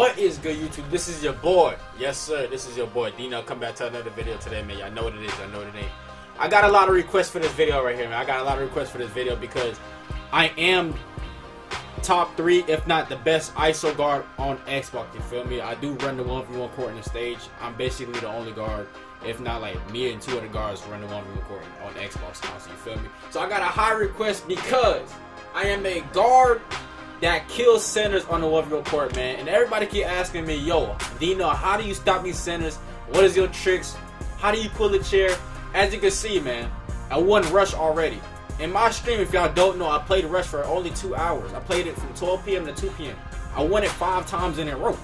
What is good, YouTube? This is your boy. Yes, sir. This is your boy, Dnell. Come back to another video today, man. Y'all know what it is. I know what it ain't. I got a lot of requests for this video right here, man. I got a lot of requests for this video because I am top 3, if not the best ISO guard on Xbox. You feel me? I do run the 1v1 court in the stage. I'm basically the only guard, if not like me and 2 other guards run the 1v1 court on Xbox console. You feel me? So I got a high request because I am a guard that kills centers on the 1v1 court, man. And everybody keep asking me, yo, Dnell, how do you stop these centers? What is your tricks? How do you pull the chair? As you can see, man, I won Rush already. In my stream, if y'all don't know, I played Rush for only 2 hours. I played it from 12 p.m. to 2 p.m. I won it 5 times in a row.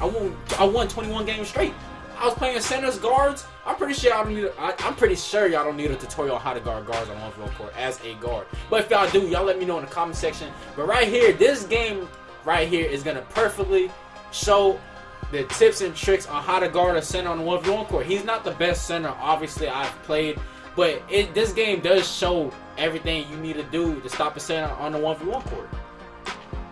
I won 21 games straight. I was playing centers, guards. I'm pretty sure y'all don't need a tutorial on how to guard guards on 1v1 court as a guard. But if y'all do, y'all let me know in the comment section. But right here, this game right here is gonna perfectly show the tips and tricks on how to guard a center on the 1v1 court. He's not the best center, obviously, I've played, but this game does show everything you need to do to stop a center on the 1v1 court.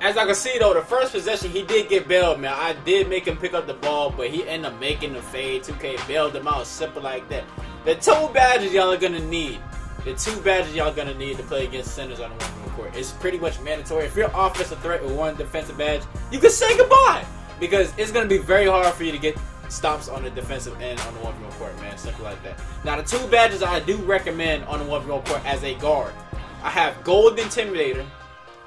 As I can see, though, the first possession, he did get bailed, man. I did make him pick up the ball, but he ended up making the fade. 2K bailed him out, simple like that. The 2 badges y'all are going to need. The 2 badges y'all are going to need to play against centers on the 1v1 court. It's pretty much mandatory. If you're offensive threat with 1 defensive badge, you can say goodbye, because it's going to be very hard for you to get stops on the defensive end on the 1v1 court, man. Simple like that. Now, the 2 badges I do recommend on the 1v1 court as a guard. I have Gold Intimidator,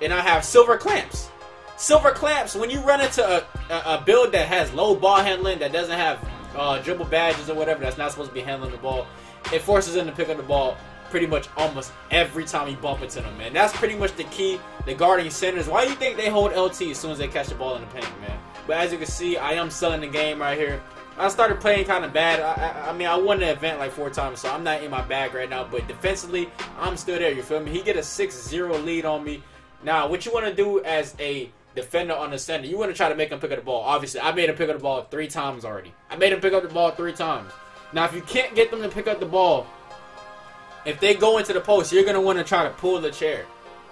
and I have Silver Clamps. Silver Clamps, when you run into a build that has low ball handling, that doesn't have dribble badges or whatever, that's not supposed to be handling the ball, it forces him to pick up the ball pretty much almost every time you bump into them, man. That's pretty much the key to guarding centers. Why do you think they hold LT as soon as they catch the ball in the paint, man? But as you can see, I am selling the game right here. I started playing kind of bad. I mean, I won the event like 4 times, so I'm not in my bag right now. But defensively, I'm still there, you feel me? He get a 6-0 lead on me. Now, what you want to do as a defender on the center, you want to try to make him pick up the ball. Obviously, I made him pick up the ball 3 times already. I made him pick up the ball 3 times. Now, if you can't get them to pick up the ball, if they go into the post, you're going to want to try to pull the chair.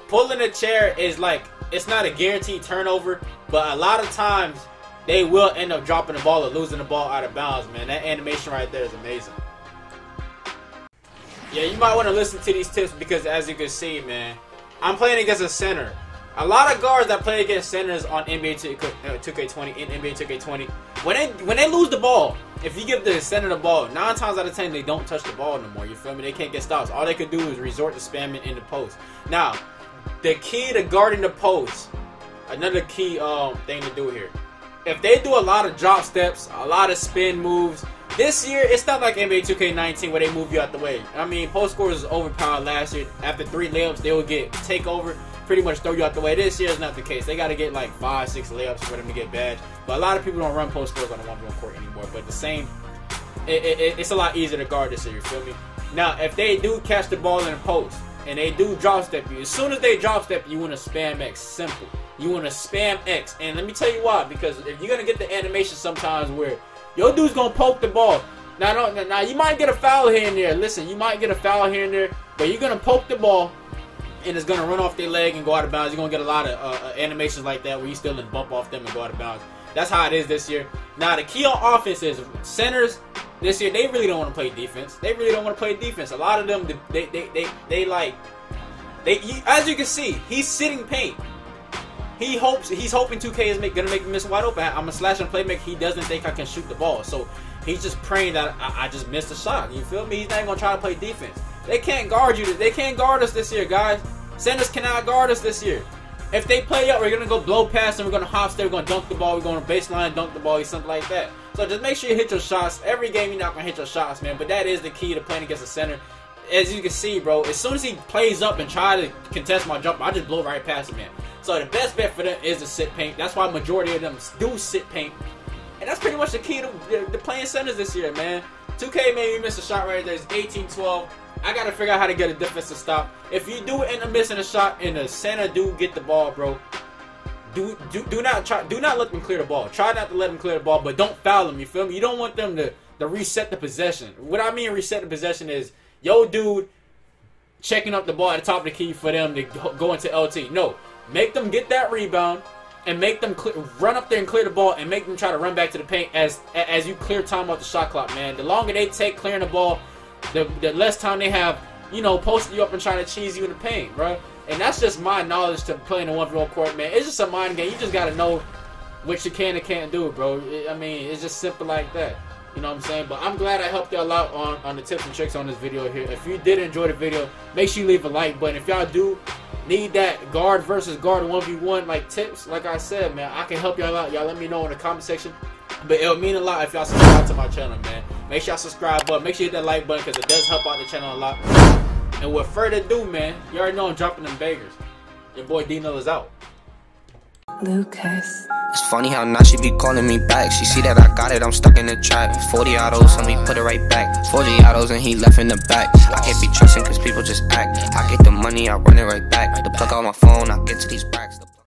Pulling the chair is like, it's not a guaranteed turnover, but a lot of times they will end up dropping the ball or losing the ball out of bounds, man. That animation right there is amazing. Yeah, you might want to listen to these tips because as you can see, man, I'm playing against a center. A lot of guards that play against centers on NBA2K20 and NBA2K20, when they lose the ball, if you give the center the ball, 9 times out of 10 they don't touch the ball no more. You feel me? They can't get stops. All they could do is resort to spamming in the post. Now, the key to guarding the post, another key thing to do here. If they do a lot of drop steps, a lot of spin moves, this year, it's not like NBA 2K19 where they move you out the way. I mean, post scorers was overpowered last year. After 3 layups, they would get takeover, pretty much throw you out the way. This year is not the case. They got to get like 5, 6 layups for them to get badged. But a lot of people don't run post scorers on the 1v1 court anymore. But the same, it's a lot easier to guard this year, you feel me? Now, if they do catch the ball in the post and they do drop step you, as soon as they drop step you, want to spam X, simple. You want to spam X. And let me tell you why, because if you're going to get the animation sometimes where your dude's gonna poke the ball. Now you might get a foul here and there. Listen, you might get a foul here and there, but you're gonna poke the ball, and it's gonna run off their leg and go out of bounds. You're gonna get a lot of animations like that where you still bump off them and go out of bounds. That's how it is this year. Now the key on offense is centers. This year they really don't want to play defense. They really don't want to play defense. A lot of them, as you can see, he's sitting paint. He's hoping 2K is gonna make him miss wide open. I'm a slash and playmaker. He doesn't think I can shoot the ball, so he's just praying that I just missed a shot. You feel me? He's not even gonna try to play defense. They can't guard you. They can't guard us this year, guys. Centers cannot guard us this year. If they play up, we're gonna go blow past and we're gonna hop step. We're gonna dunk the ball. We're gonna baseline dunk the ball, or something like that. So just make sure you hit your shots. Every game you're not gonna hit your shots, man. But that is the key to playing against a center. As you can see, bro, as soon as he plays up and try to contest my jump, I just blow right past him, man. So the best bet for them is to sit paint. That's why majority of them do sit paint. And that's pretty much the key to playing centers this year, man. 2K made me miss a shot right there. It's 18-12. I got to figure out how to get a defensive stop. If you do end up missing a shot and the center do get the ball, bro, do not let them clear the ball. Try not to let them clear the ball, but don't foul them, you feel me? You don't want them to reset the possession. What I mean reset the possession is, yo, dude, checking up the ball at the top of the key for them to go into LT. No, make them get that rebound, and make them run up there and clear the ball, and make them try to run back to the paint as you clear time off the shot clock, man. The longer they take clearing the ball, the less time they have, you know, posting you up and trying to cheese you in the paint, bro. And that's just my knowledge to playing a 1v1 court, man. It's just a mind game. You just got to know what you can and can't do, bro. I mean, it's just simple like that. You know what I'm saying? But I'm glad I helped y'all out on the tips and tricks on this video here. If you did enjoy the video, make sure you leave a like button. If y'all do need that guard versus guard 1v1 like tips, like I said, man, I can help y'all out. Y'all let me know in the comment section. But it'll mean a lot if y'all subscribe to my channel, man. Make sure y'all subscribe up. Make sure you hit that like button because it does help out the channel a lot. And with further ado, man, you already know I'm dropping them beggars. Your boy Dnell is out. Lucas. It's funny how now she be calling me back. She see that I got it, I'm stuck in the trap. 40 autos, and we put it right back. 40 autos and he left in the back. I can't be trusting cause people just act. I get the money, I run it right back. To plug out my phone, I get to these racks.